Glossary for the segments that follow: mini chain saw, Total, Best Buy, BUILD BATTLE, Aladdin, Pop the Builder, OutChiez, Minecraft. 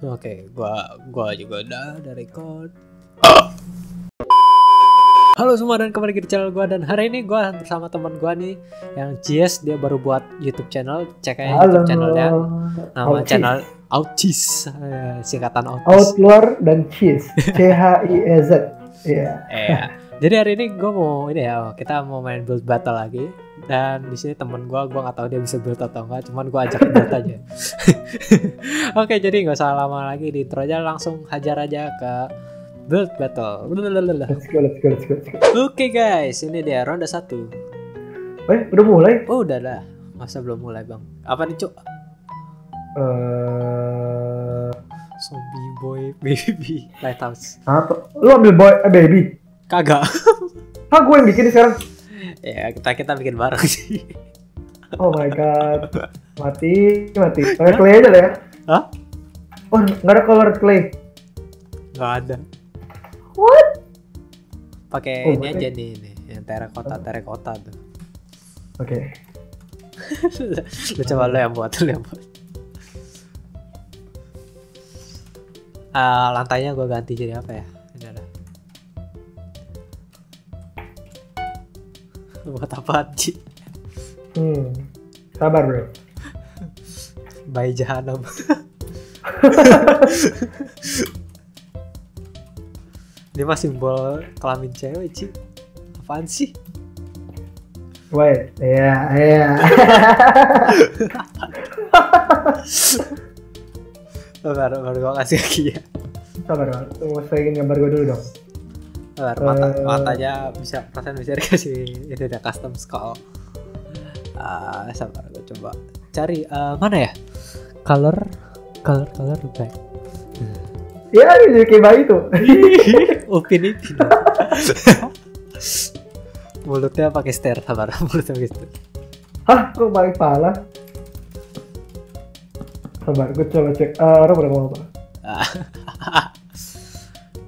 Oke, gua juga udah record. Halo semua dan kembali lagi di channel gua, dan hari ini gua bersama teman gua nih yang Chiez, dia baru buat YouTube channel. Cek aja YouTube channelnya. Nama Outchiez. Channel OutChiez, singkatan OutChiez. Outlaw dan Chiez. CHIEZ. Iya. Jadi hari ini gue mau kita mau main build battle lagi, dan di sini temen gue nggak tahu dia bisa build atau enggak, cuman gue ajak build aja. Oke, jadi nggak usah lama lagi, di intro aja langsung hajar aja ke build battle. Let's go. Oke guys, ini dia ronde 1. Udah mulai? Oh udah lah, masa belum mulai bang? Apa nih cuk? Zombie boy baby lighthouse. Apa? Lo ambil boy baby? Kagak. Hah, gue yang bikin sekarang? Ya, kita bikin bareng sih. Oh my god. Mati. Pakai clay aja lah ya. Hah? Oh, nggak ada color clay. Nggak ada. What? Pakai ini aja nih, yang terakota tuh. Oke. Lu coba lo yang buat. Lantainya gue ganti jadi apa ya? Buat apa sih? Sabar bro. Bayi jahanam. Ini mah simbol kelamin cewek sih. Apaan sih? Wait, ya. Sabar gua kasih lagi ya. Sabar, tunggu saya gambar gua dulu dong. Matanya bisa persen dikasih itu udah custom skull. Sabar gue coba cari mana ya color black. Ya ini kayak bayi tuh. Upin. Mulutnya pakai stir, sabar mulutnya gitu. Hah, kok balik pala? Sabar gue coba cek. Orang udah ngomong apa?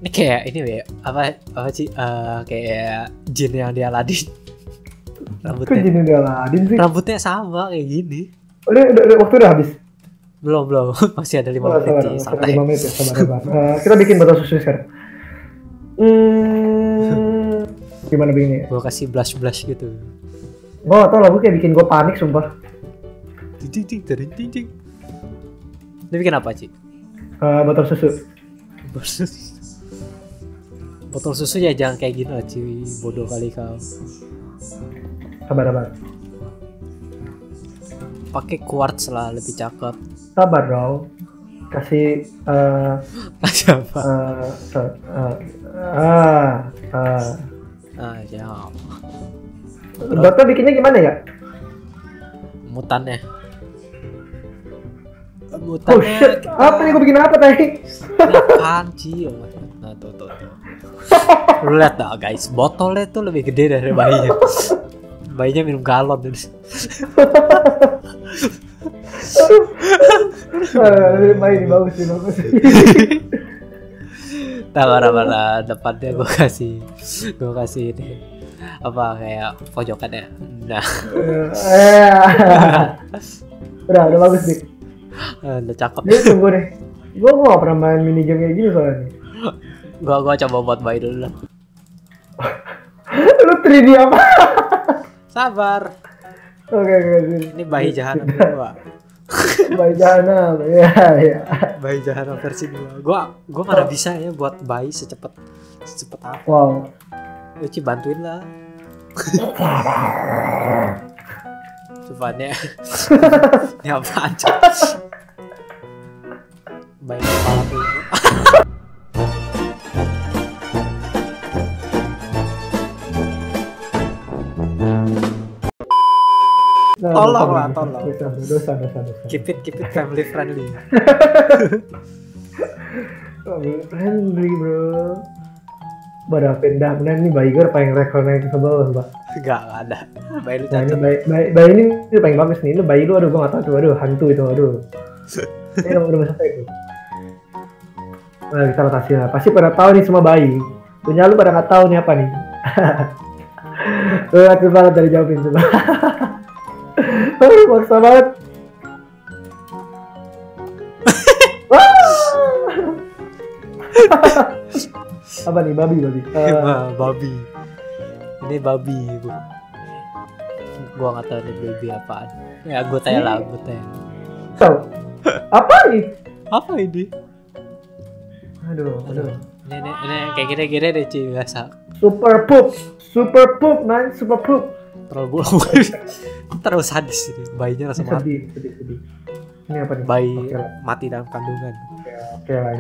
Ini kayak ini apa sih kayak jin yang di Aladdin. Rambutnya. Kok jin yang di Aladdin sih? Rambutnya sama kayak gini. Udah waktu udah habis. Belum. Masih ada 5 menit. Santai. 5 menit ya, sabar. Kita bikin botol susu sekarang. Gimana bikinnya? Gua kasih blush gitu. Gua tau lagu kayak bikin gua panik sumpah. Ting. Dia bikin apa, Ci? Botol susu. Botol susu ya, jangan kayak gini lah cuy, bodoh kali kau. Sabar. Pakai quartz lah, lebih cakep. Sabar dong. Kasih siapa? Ya. Botol bikinnya gimana ya? Mutannya. Oh shit, apa nih gua bikin apa tadi? Apaan sih? Nah, tuh. Lu lihat dah guys, botolnya tuh lebih gede dari bayinya. Bayinya minum galon tuh. Bayi bagus. Tabar depannya gue kasih ini apa kayak pojokannya. Nah. Udah bagus nih. Udah cakep. Ini tunggu deh. Gue nggak pernah main mini game kayak gini soalnya. Gua coba buat bayi dulu lah. Lu 3D apa? Sabar. Oke. Ini bayi jahanam gua. Bayi jahanam, ya. Bayi jahanam versi 2. Gua mana bisa ya buat bayi secepat apa? Wow. Lu Ci bantuin lah. Cobanya. Ini apaan sih? Bayi kepala tuh. Tolong. Dosa. Keep it family friendly. Family friendly bro. Baru pindah benar nih, bayi gue paling rekor naik ke bawah mbak. Gak ada. Bayi lu cacat. Bayi ini tuh paling bagus nih. Lu bayi lu aduh gue nggak tahu tuh, aduh hantu itu aduh. Ini udah selesai tuh. Nah kita rotasi lah. Pasti pada tahu nih semua bayi. Punya lu pada nggak tahu nih apa nih. Lu hati banget dari jawabin coba. Maksa banget. Apa nih? Babi. Babi. Ini babi, Bu. Gua nggak tahu ini babi apaan. Ya gua tanya lah, gua tanya. Apa nih? Apa ini? Aduh. Ini kayak gini-gini deh, cuy, biasa. Super poop, man, super poop. Terlalu terlalu sadis ini. Bayinya langsung mati. Sedih. Ini apa nih? Bayi mati dalam kandungan. Oke lah.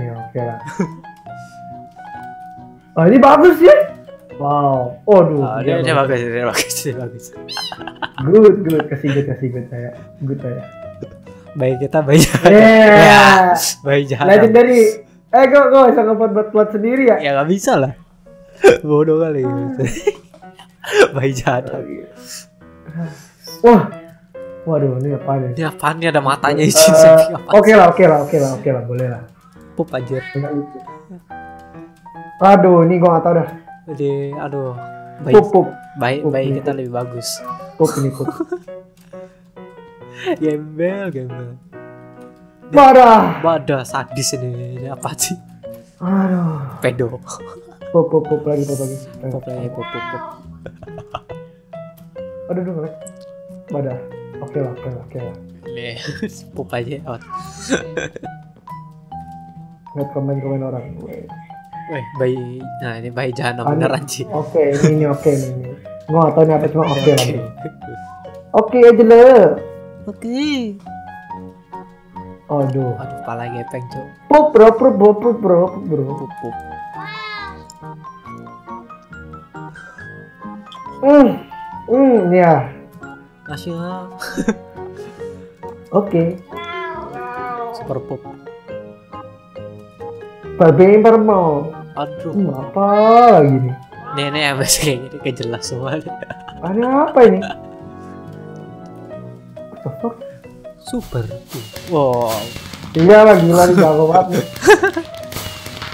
Oh, ini bagus ya? Wow. Aduh. Dia bagus. Good. Kasih good saya. Bayi kita bayi. Yeah. Bayi jahat. Lanjut dari gue bisa ngebuat sendiri ya? Ya nggak bisa lah. Bodoh kali gitu. Bayi jahat. Wah. Waduh, ini apaan ya? Ini apaan nih, ada matanya izin. Oke lah, boleh lah. Pup aja. Aduh, ini gua gak tau dah. Jadi, aduh. Baik, kita lebih bagus. Pup. Gembel. Badah, sadis ini. Ini apa sih? Aduh. Pedo. Pup lagi. Aduh, ngelek. Badah. Oke lah. Pup aja. Lihat komen-komen orang. Bayi, nah ini bayi jahanam beneran sih. Oke, ini. Gua gak tau ini apa, cuma oke. Oke aja. Aduh, kepala gepeng cok. Pup bro. Ya. Kasih lah. Oke. Super pup. Babi bermo. Aduh, apa lagi nih? Nenek apa sih ini? Kejelas semua. Ada apa ini? Super. Wow. Gila jago banget.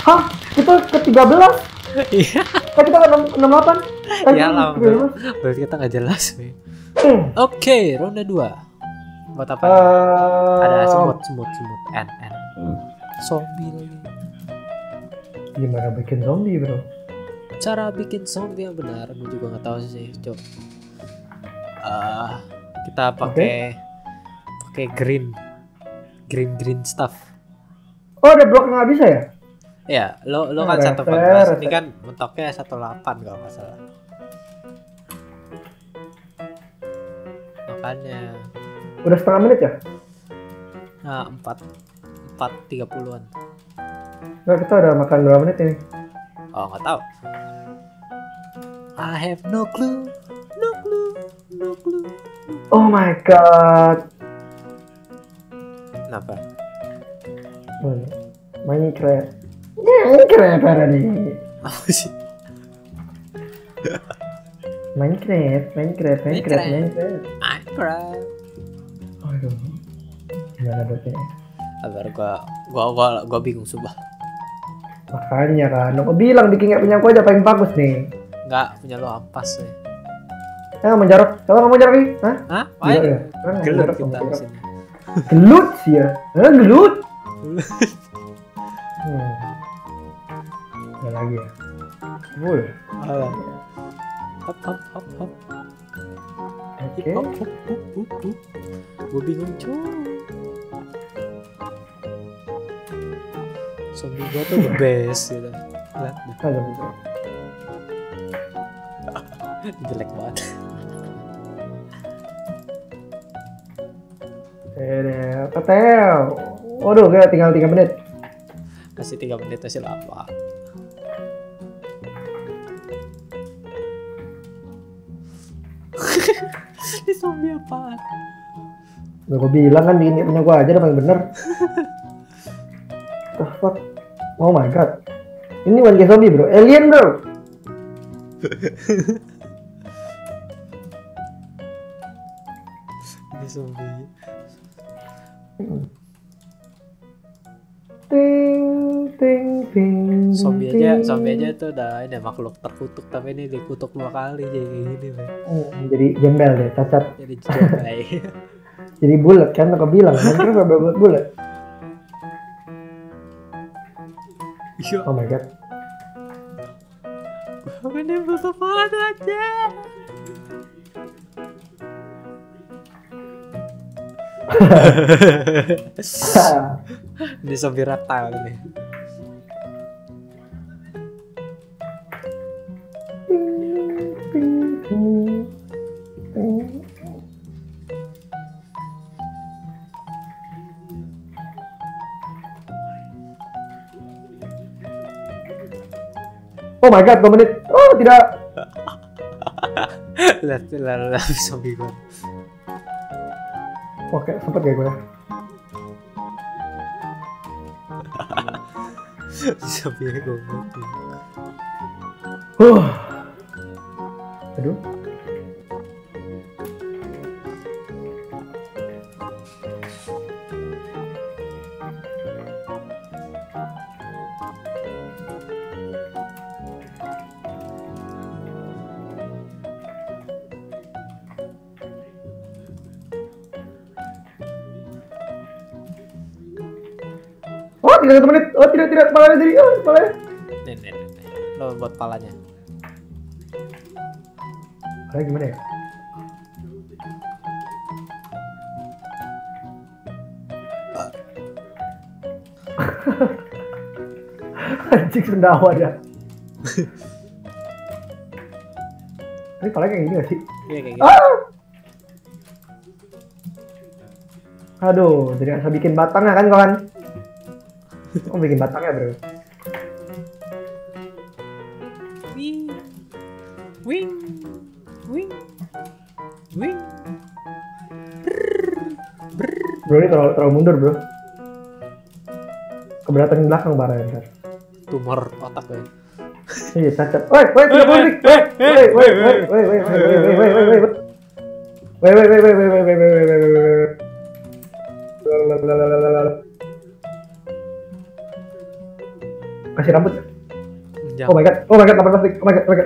Hah? Kita ke-13? Iya. Kita ke-68? Iyalah. Berarti kita nggak jelas nih. Oke, ronde 2. Buat apa? Ada semut N. Zombie lagi. Gimana bikin zombie, bro? Cara bikin zombie yang benar gue juga nggak tahu sih, Cok. Kita pakai green stuff. Oh, ada blok nggak bisa ya? Ya, lo kan 114, ini kan mentoknya 18 kalau nggak salah. Makanya. Udah setengah menit ya? Nah, 4:30-an. Nggak, kita udah makan berapa menit ini? Oh, nggak tahu. I have no clue. Oh my god. Kenapa? Minecraft parah nih. Apa sih? Minecraft. Aduh, gimana botnya? Agar gua bingung sumpah. Makanya kan, aku bilang bikin nggak punya aku aja paling bagus nih. Nggak punya lo apa sih? Menjarok, kalau nggak menjarok nih, hah? Gelut kita di sini. Gelut sih ya, gelut. Ada lagi ya? Boleh. Hop. Oke. Gue bingung cuy. Zombie gua tuh the best gitu. Lihat jelek banget. Ketel. Waduh, kayak tinggal 3 menit. Kasih 3 menit hasil apa? Ini zombie apaan? Gua bilang kan ini punya gua aja udah paling bener. Oh my god, ini bukan zombie bro, alien bro. Ini zombie. Ting. Zombie aja tuh dah ini makhluk terkutuk, tapi ini dikutuk 2 kali jadi kayak gini bro. Jadi jembel deh, cacat. Jadi jembel. Jadi bulat kan, aku bilang kan bulat. Oh my god. Ini butuh banget aja. Ini zombie reptile ini. Oh my god, 2 menit. Oh, tidak. Lihat zombie gue. Oke, sempet gak gue? Zombie gue. Aduh. Oh, tidak 1 menit. Oh, tidak, kepalanya jadi. Oh, kepalanya. Nih. Lo buat palanya. Palanya gimana ya? Anjing sendawa ya. Ini palanya kayak gini gak sih? Iya, kayak gini. Aduh, jadi asal bikin batangnya kan, kawan? Oh, bikin batangnya, bro. Wing. Bro, ini terlalu mundur, bro. Keberatan belakang barang ya, ntar. Tumor otak, bro. Iya, cacat. Woi, tidak boleh. Woi. Kasih rambut. Jangan. Oh my god, tambah plastik. Oh my god.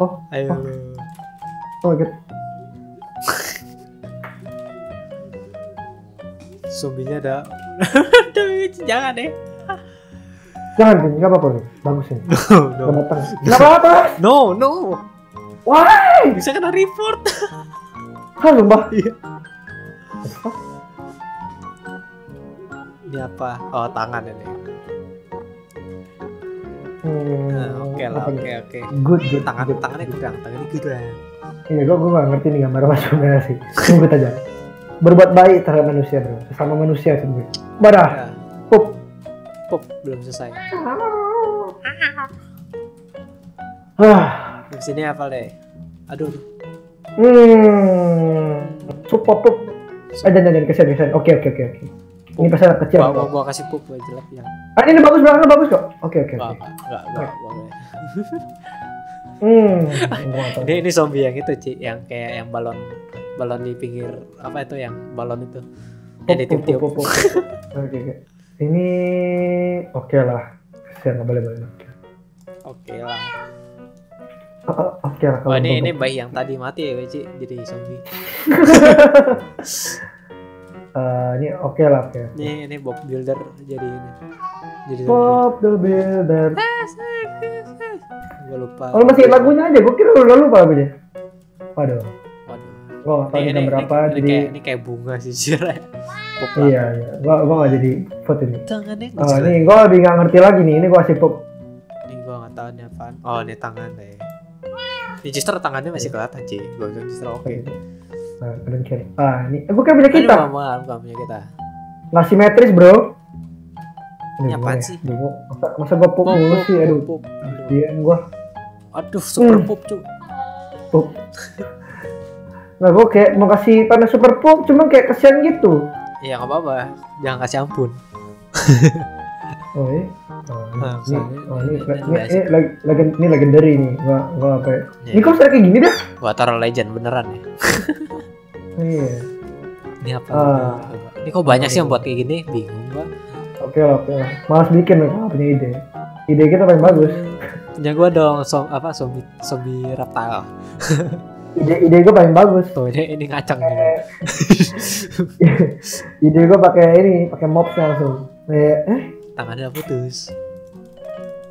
Oh. Ayo. Oh my god. Zombinya ada. Jangan deh. Jangan, enggak apa-apa nih. Bagus ini. No. Enggak apa-apa. No. Why? Bisa kena report. Halo, Mbak. Iya. Ini apa? Oh, tangan ini. Oke. Good. Tangannya gudang. Tangannya gudang. Iya, gue gak ngerti nih gambar masuknya sih. Tunggu aja. Berbuat baik terhadap manusia, bro. Sesama manusia sih gue. Badah. Pup. Belum selesai. Di sini apa deh? Aduh. Pup. Jangan kesian. Oke. Ini pesan kecil. Gua kasih pup buat jelek ya. Ah, ini bagus, belakangnya bagus kok. Oke. Enggak. Ini zombie yang itu, Ci, yang kayak yang balon di pinggir apa itu, yang balon itu. Yang ditiup-tiup. Oke. Ini oke lah. Saya enggak boleh. Oke lah. Oke lah. Wah, ini bayi yang tadi mati ya, Ci, jadi zombie. Ini oke lah. Ini Pop the Builder jadi Pop the Builder. Gue lupa. Kalau masih lagunya aja, gue kira udah lupa lagunya. Waduh. Gue nggak tahu ini berapa. Ini kayak bunga sih cerai. Iya. Gue nggak jadi vote ini. Ini gue lebih nggak ngerti lagi nih. Ini gue kasih pop. Ini gue nggak tahu ini apaan. Oh, ini tangan deh. Ini justru tangannya masih kelihatan sih. Gue bilang justru oke. Ini bukan punya kita. Bukan punya kita. Nggak simetris, bro. Ini apaan sih? Masa gua pop mulu sih, aduh. Diam gua. Aduh, super pop, cu. Pop. Nah, gua kayak mau kasih tanda super pop, cuman kayak kesian gitu. Iya, nggak apa-apa. Jangan kasih ampun. Ini legendary nih, gua apa ya? Ini kok kayak gini dah? Water Legend beneran ya? Iya. Ini apa? Ini kok banyak sih yang buat kayak gini? Bingung gua. Oke lah. Malas bikin, gua punya ide. Ide kita paling bagus. Punya gua dong, zombie reptile. Ide gue paling bagus. Tuh, ini ngacang nih. Ide gue pakai mobnya langsung. Tangannya putus.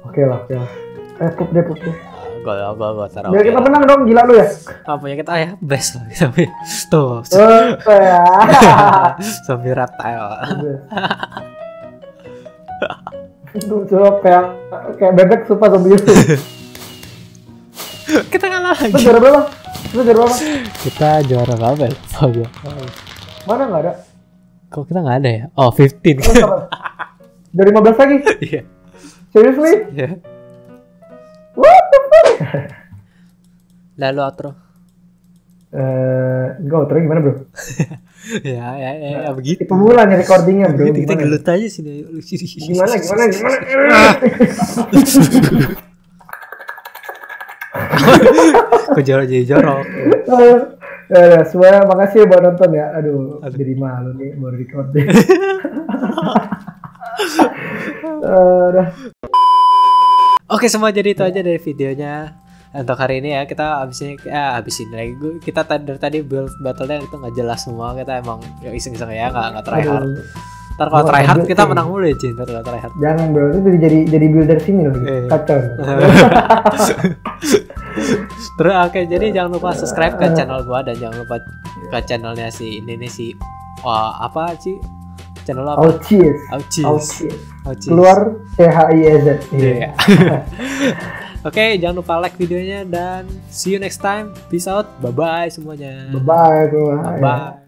Oke lah. Pup deh. Gol. Ya kita menang dong, gila lu ya. Punya kita ya, best lah kita punya. Tuh. Sambil reptile. Itu jorok kayak bebek sumpah zombie itu. Kita kalah lagi. Lu juara berapa? Kita juara berapa ya? Mana nggak ada? Kok kita nggak ada ya? Oh, 15. Dari 15 lagi? Iya. Seriously? Iya. What the fuck? Lalu outro. Enggak outro gimana bro? ya begitu. Pemula nih recordingnya bro. Kita gelut aja sini. Gimana? Kok jorok. Ya, semua makasih buat nonton ya. Aduh. Jadi malu nih baru recording. Oke semua, jadi itu aja dari videonya untuk hari ini ya. Kita habisin lagi. Kita dari tadi build battle-nya itu nggak jelas semua. Kita emang iseng-iseng ya, nggak tryhard. Ntar kalau tryhard kita menang mulu ya, Cin. Ntar kalau tryhard. Jangan bro, itu jadi builder sini loh. Kacau. Terus oke, jadi jangan lupa subscribe ke channel gua dan jangan lupa ke channelnya si ini nih si apa sih? Channel apa? OutChiez. Keluar CHIEZ. Iya. Oke, jangan lupa like videonya dan see you next time. Peace out. Bye bye semuanya. Bye bye.